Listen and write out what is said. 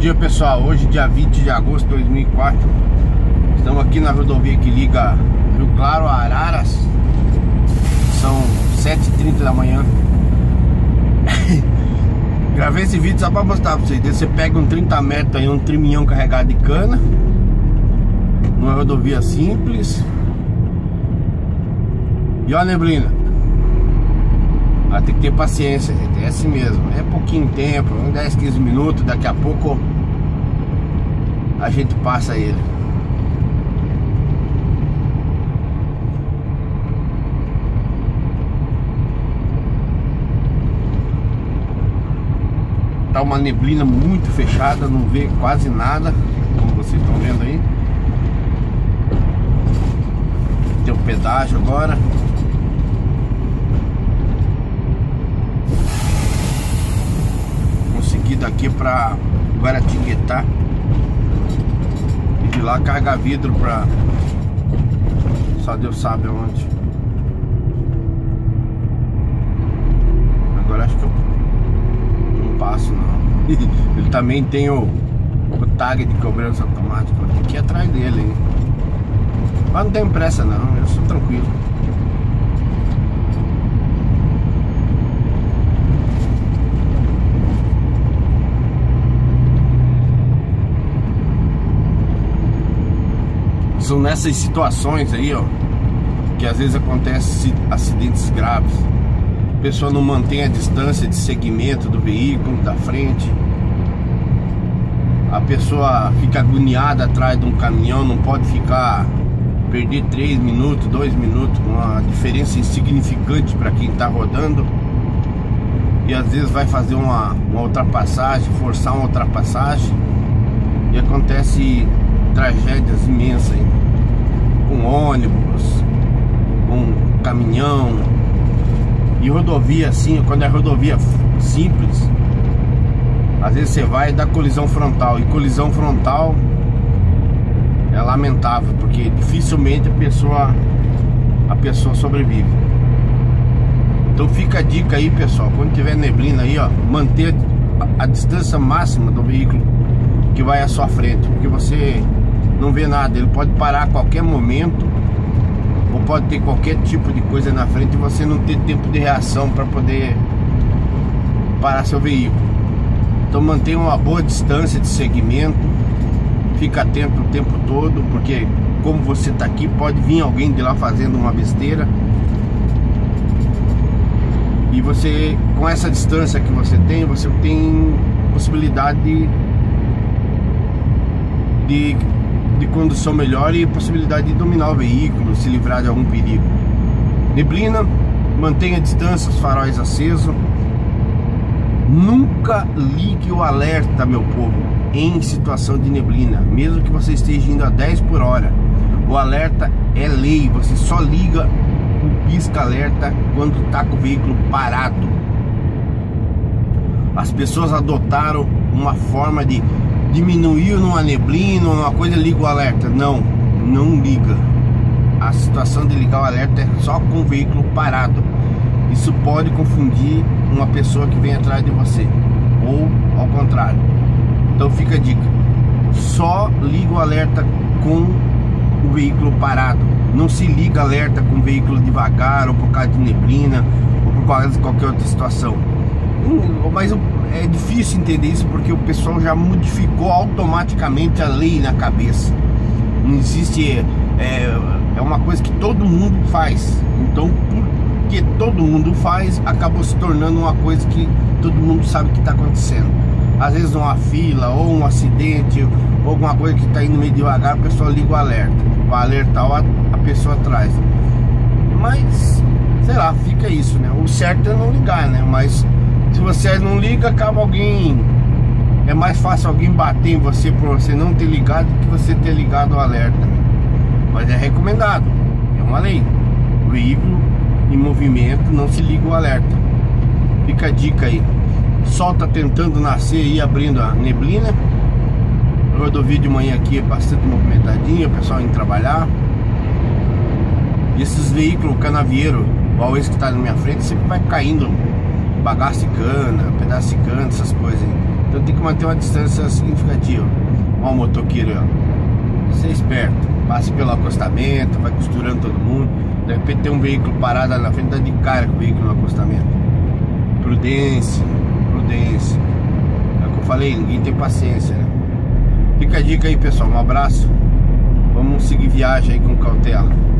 dia, pessoal, hoje dia 20 de agosto de 2004. Estamos aqui na rodovia que liga Rio Claro a Araras. São 7h30 da manhã. Gravei esse vídeo só pra mostrar pra vocês. Você pega um 30 metros aí, um triminhão carregado de cana, numa rodovia simples. E olha a neblina. Vai ter que ter paciência, gente. É assim mesmo. É pouquinho tempo, 10, 15 minutos. Daqui a pouco a gente passa ele. Tá uma neblina muito fechada, não vê quase nada, como vocês estão vendo aí. Tem um pedágio agora. Consegui daqui pra Guaratinguetá e de lá carga vidro pra só Deus sabe onde. Agora acho que eu não passo não. Ele também tem o tag de cobrança automática aqui atrás dele, hein? Mas não tem pressa não, eu sou tranquilo. São nessas situações aí, ó, que às vezes acontecem acidentes graves. A pessoa não mantém a distância de segmento do veículo, da frente. A pessoa fica agoniada atrás de um caminhão, não pode ficar... Perder 3 minutos, 2 minutos, uma diferença insignificante para quem está rodando. E às vezes vai fazer uma ultrapassagem, forçar uma ultrapassagem, e acontece tragédias imensas aí. Com ônibus, com caminhão. E rodovia assim, quando é rodovia simples, às vezes você vai dar colisão frontal. E colisão frontal é lamentável, porque dificilmente a pessoa sobrevive. Então fica a dica aí, pessoal, quando tiver neblina aí, ó, manter a distância máxima do veículo que vai à sua frente, porque você não vê nada, ele pode parar a qualquer momento, ou pode ter qualquer tipo de coisa na frente e você não ter tempo de reação para poder parar seu veículo. Então mantenha uma boa distância de segmento. Fica atento o tempo todo, porque como você tá aqui, pode vir alguém de lá fazendo uma besteira. E você, com essa distância que você tem possibilidade de condução melhor e possibilidade de dominar o veículo, se livrar de algum perigo. Neblina, mantenha a distância, os faróis acesos. Nunca ligue o alerta, meu povo. Em situação de neblina, mesmo que você esteja indo a 10 por hora, o alerta é lei. Você só liga o pisca-alerta quando está com o veículo parado. As pessoas adotaram uma forma de diminuir numa neblina, uma coisa, liga o alerta. Não, não liga. A situação de ligar o alerta é só com o veículo parado. Isso pode confundir uma pessoa que vem atrás de você, ou ao contrário. Então fica a dica, só liga o alerta com o veículo parado. Não se liga alerta com o veículo devagar, ou por causa de neblina, ou por causa de qualquer outra situação. Mas é difícil entender isso, porque o pessoal já modificou automaticamente a lei na cabeça. Não existe, é uma coisa que todo mundo faz. Então, porque todo mundo faz, acabou se tornando uma coisa que todo mundo sabe que está acontecendo. Às vezes uma fila, ou um acidente, ou alguma coisa que está indo meio devagar, a pessoa liga o alerta para alertar a pessoa atrás. Mas, sei lá, fica isso, né? O certo é não ligar, né? Mas se você não liga, acaba alguém... É mais fácil alguém bater em você por você não ter ligado que você ter ligado o alerta. Mas é recomendado, é uma lei. O veículo em movimento não se liga o alerta. Fica a dica aí. Sol tá tentando nascer e abrindo a neblina. A rodovia de manhã aqui é bastante movimentadinha, o pessoal indo trabalhar. E esses veículos canavieiro, igual esse que tá na minha frente, sempre vai caindo bagaço de cana, pedaço de cana, essas coisas aí. Então tem que manter uma distância significativa. Ó o motoqueiro, ó. Você é esperto, passe pelo acostamento, vai costurando todo mundo. De repente tem um veículo parado ali na frente, dá de cara com o veículo no acostamento. Prudência, prudência. É o que eu falei, ninguém tem paciência, né? Fica a dica aí, pessoal, um abraço. Vamos seguir viagem aí com cautela.